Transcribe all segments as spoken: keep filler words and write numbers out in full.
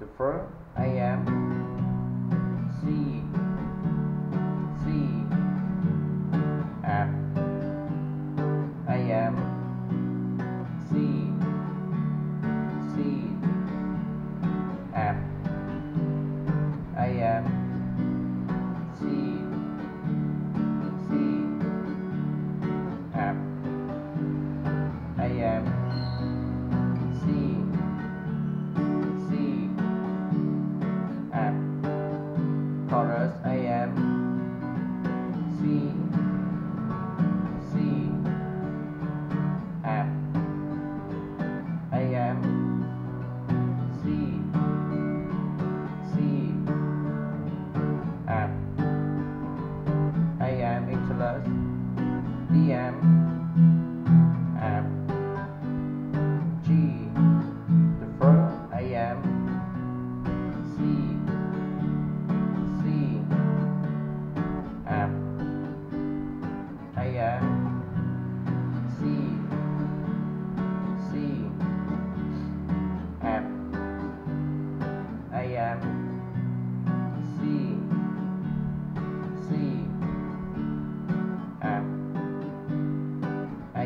the first I am C C F I am C C F I am C C F I am Chorus I am C C F I am C C F I am Excellus D M F G the first I am C I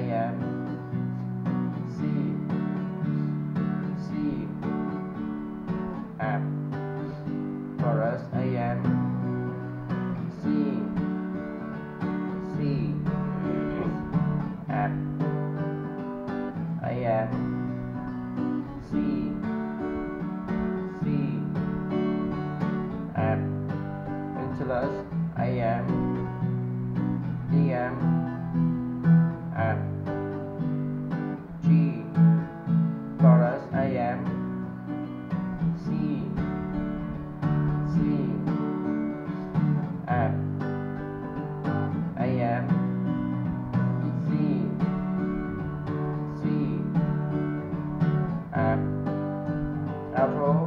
am D M F G chorus I am C C F I am C C F outro